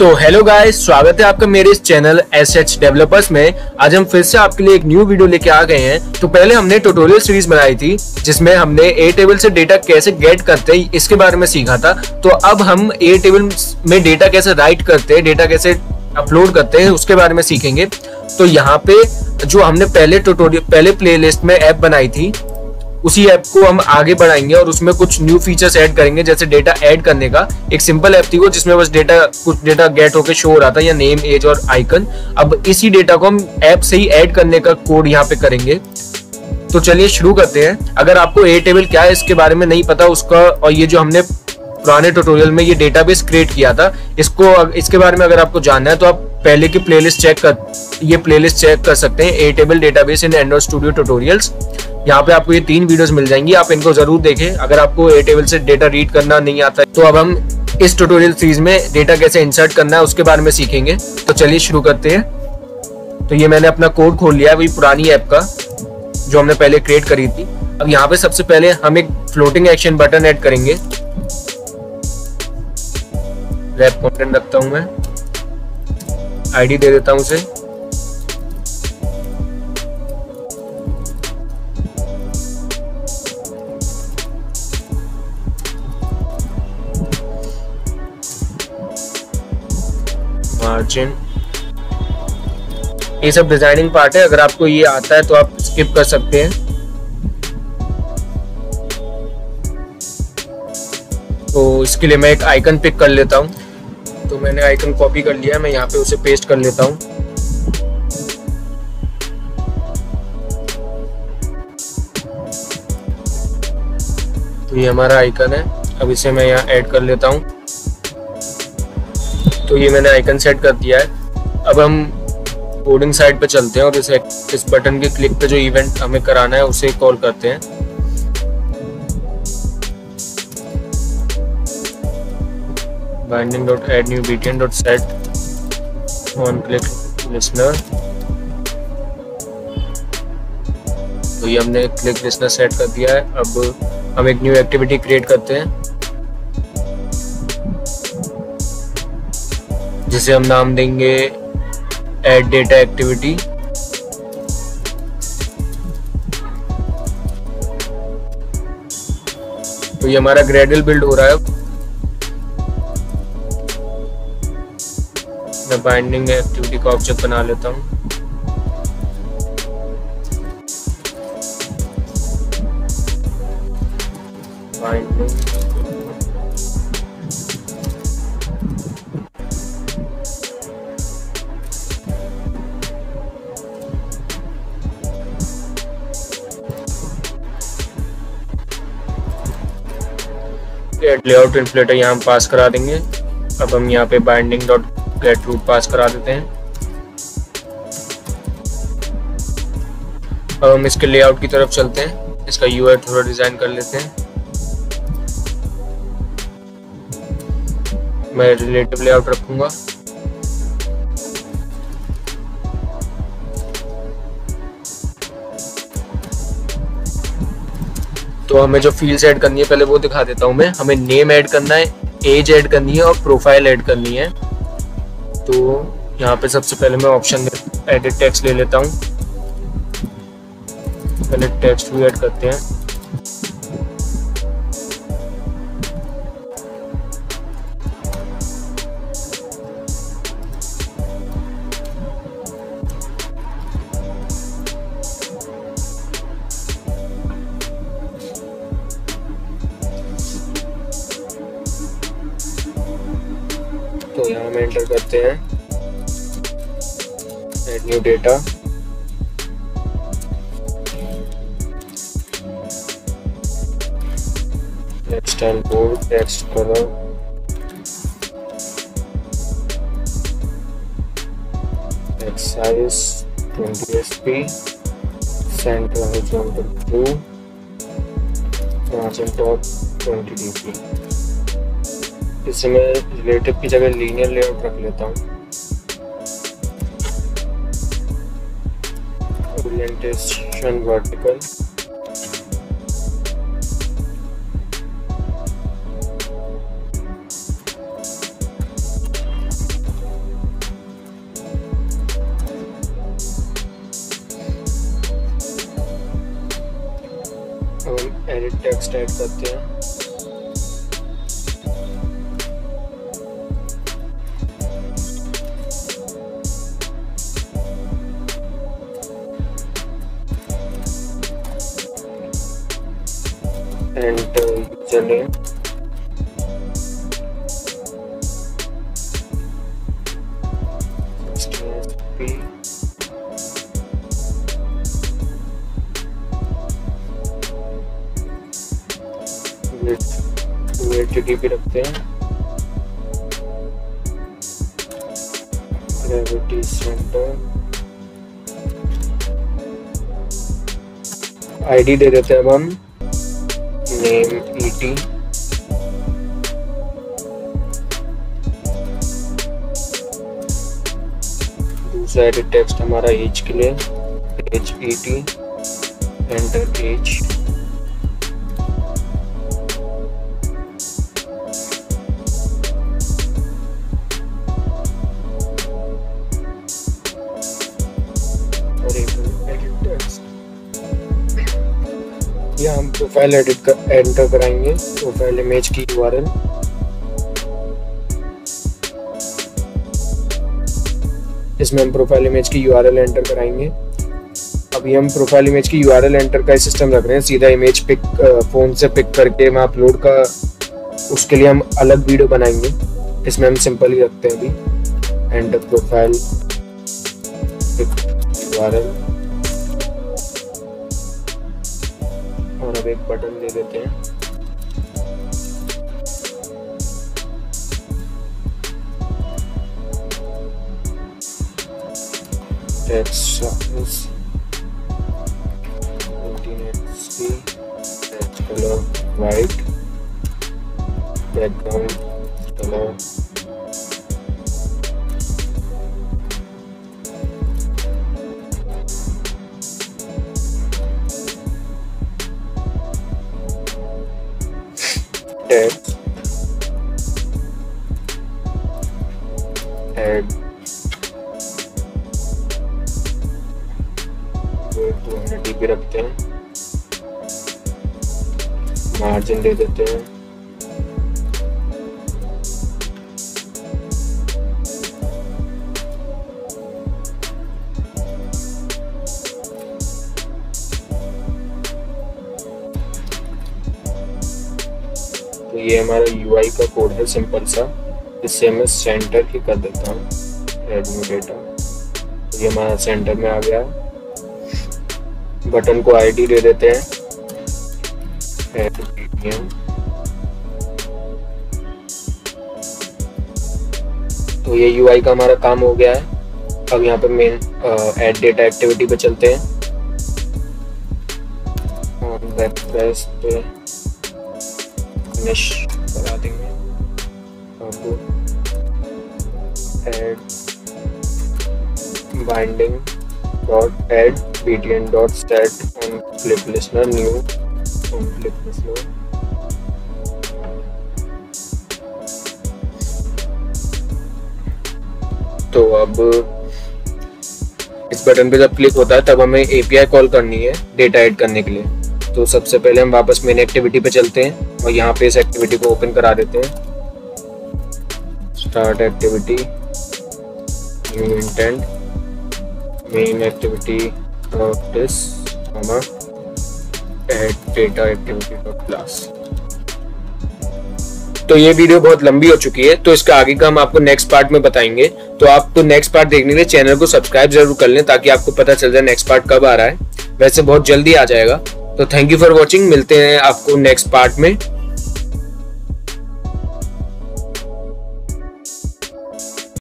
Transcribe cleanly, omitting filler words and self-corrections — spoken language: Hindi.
तो हेलो गाइस, स्वागत है आपका मेरे इस चैनल SH डेवलपर्स में। आज हम फिर से आपके लिए एक न्यू वीडियो लेके आ गए हैं। तो पहले हमने ट्यूटोरियल सीरीज बनाई थी जिसमें हमने एयरटेबल से डेटा कैसे गेट करते हैं इसके बारे में सीखा था। तो अब हम एयरटेबल में डेटा कैसे राइट करते हैं, डेटा कैसे अपलोड करते हैं उसके बारे में सीखेंगे। तो यहाँ पे जो हमने पहले प्लेलिस्ट में ऐप बनाई थी उसी ऐप को हम आगे बढ़ाएंगे और उसमें कुछ न्यू फीचर्स ऐड करेंगे, जैसे डेटा ऐड करने का। एक सिंपल ऐप थी वो जिसमें बस कुछ डेटा गेट होके शो हो रहा था, या नेम, एज और आइकन। अब इसी डेटा को हम ऐप से ही ऐड करने का कोड यहाँ पे करेंगे। तो चलिए शुरू करते हैं। अगर आपको एयरटेबल क्या है इसके बारे में नहीं पता उसका, और ये जो हमने पुराने ट्यूटोरियल में ये डेटाबेस क्रिएट किया था इसके बारे में अगर आपको जानना है तो आप पहले की प्लेलिस्ट चेक कर सकते हैं, Airtable database in Android studio tutorials. यहाँ पे आपको ये 3 वीडियोस मिल जाएंगी, आप इनको जरूर देखें अगर आपको एयरटेबल से डेटा रीड करना नहीं आता है। तो अब हम इस ट्यूटोरियल सीरीज में डेटा कैसे इंसर्ट करना है उसके बारे में सीखेंगे। तो चलिए शुरू करते हैं। तो ये मैंने अपना कोड खोल लिया है, वही पुरानी ऐप का जो हमने पहले क्रिएट करी थी। अब यहाँ पे सबसे पहले हम एक फ्लोटिंग एक्शन बटन ऐड करेंगे। रैप कंटेंट रखता हूँ मैं, आईडी दे देता हूँ उसे। मार्जिन, ये सब डिजाइनिंग पार्ट है, अगर आपको ये आता है तो आप स्किप कर सकते हैं। तो इसके लिए मैं एक आइकन पिक कर लेता हूँ। तो मैंने आइकन कॉपी कर लिया है, मैं यहाँ पे उसे पेस्ट कर लेता हूँ। तो ये हमारा आइकन है, अब इसे मैं यहाँ ऐड कर लेता हूँ। तो ये मैंने आइकन सेट कर दिया है। अब हम कोडिंग साइड पे चलते हैं और इस बटन के क्लिक पे जो इवेंट हमें कराना है उसे कॉल करते हैं। binding.addNewBeacon.set onClick listener, तो ये हमने क्लिक लिसनर सेट कर दिया है। अब हम एक न्यू एक्टिविटी क्रिएट करते हैं जिसे हम नाम देंगे ऐड डेटा एक्टिविटी। तो ये हमारा ग्रेडल बिल्ड हो रहा है। मैं बाइंडिंग एक्टिविटी का ऑब्जेक्ट बना लेता हूँ। लेआउट इन्फ्लेटर यहाँ हम पास करा देंगे। अब हम यहाँ पे binding dot get root pass करा देते हैं। अब हम इसके लेआउट की तरफ चलते हैं, इसका यूआई थोड़ा डिजाइन कर लेते हैं। मैं रिलेटिव लेआउट रखूंगा। तो हमें जो फील्ड्स ऐड करनी है पहले वो दिखा देता हूं मैं। हमें नेम ऐड करना है, एज ऐड करनी है और प्रोफाइल ऐड करनी है। तो यहाँ पे सबसे पहले मैं ऑप्शन एडिट टेक्स्ट ले लेता हूँ। पहले टेक्स्ट भी ऐड करते हैं। तो यहाँ हम एंटर करते हैं add new data. Next time board text करो। Text size 20 SP, centre horizontal 2, margin top 20 dp। इससे मैं रिलेटिव की जगह लीनियर लेआउट रख लेता हूँ। ओरिएंटेशन वर्टिकल, टेक्स्ट ऐड करते हैं। And user name, HTTP रखते हैं, Gravity Center, ID दे देते हैं अब हम, नेम ET, दूसरा एडिट टेक्स्ट हमारा एज के लिए HET, एंटर एज, और एडिट टेक्स्ट या हम प्रोफाइल एडिट कर एंटर कराएंगे, प्रोफाइल इमेज की URL, इसमें हम प्रोफाइल इमेज की URL एंटर कराएंगे। अभी हम प्रोफाइल इमेज की URL एंटर का सिस्टम रख रहे हैं, सीधा इमेज पिक फोन से पिक करके वहाँ अपलोड का, उसके लिए हम अलग वीडियो बनाएंगे, इसमें हम सिंपल ही रखते हैं अभी। एंटर प्रोफाइल पिक URL और अब एक बटन दे देते हैं, colour white, background colour Text, add, weight 200 TB रखते हैं, मार्जिन दे देते हैं, तो ये हमारा UI का कोड है सिंपल सा, इससे मैं सेंटर ही कर देता हूँ रेडमी डेटा, ये हमारा सेंटर में आ गया। बटन को ID दे देते हैं, तो ये UI का हमारा काम हो गया है। अब यहाँ पे मेन ऐड डेटा एक्टिविटी पे चलते हैं और वेब पेज पे फिनिश करा देंगे आपको, add binding dot add btn dot set on click listener new on click listener, तो अब इस बटन पे जब क्लिक होता है तब हमें API कॉल करनी है डेटा ऐड करने के लिए। तो सबसे पहले हम वापस मेन एक्टिविटी पे चलते हैं और यहाँ पे इस एक्टिविटी को ओपन करा देते हैं, start activity, new intent, main activity dot this comma add data activity dot class. तो ये वीडियो बहुत लंबी हो चुकी है, तो इसका आगे का हम आपको नेक्स्ट पार्ट में बताएंगे, तो आपको नेक्स्ट पार्ट देखने के लिए चैनल को सब्सक्राइब जरूर कर लें ताकि आपको पता चल जाए नेक्स्ट पार्ट कब आ रहा है, वैसे बहुत जल्दी आ जाएगा। तो थैंक यू फॉर वॉचिंग, मिलते हैं आपको नेक्स्ट पार्ट में।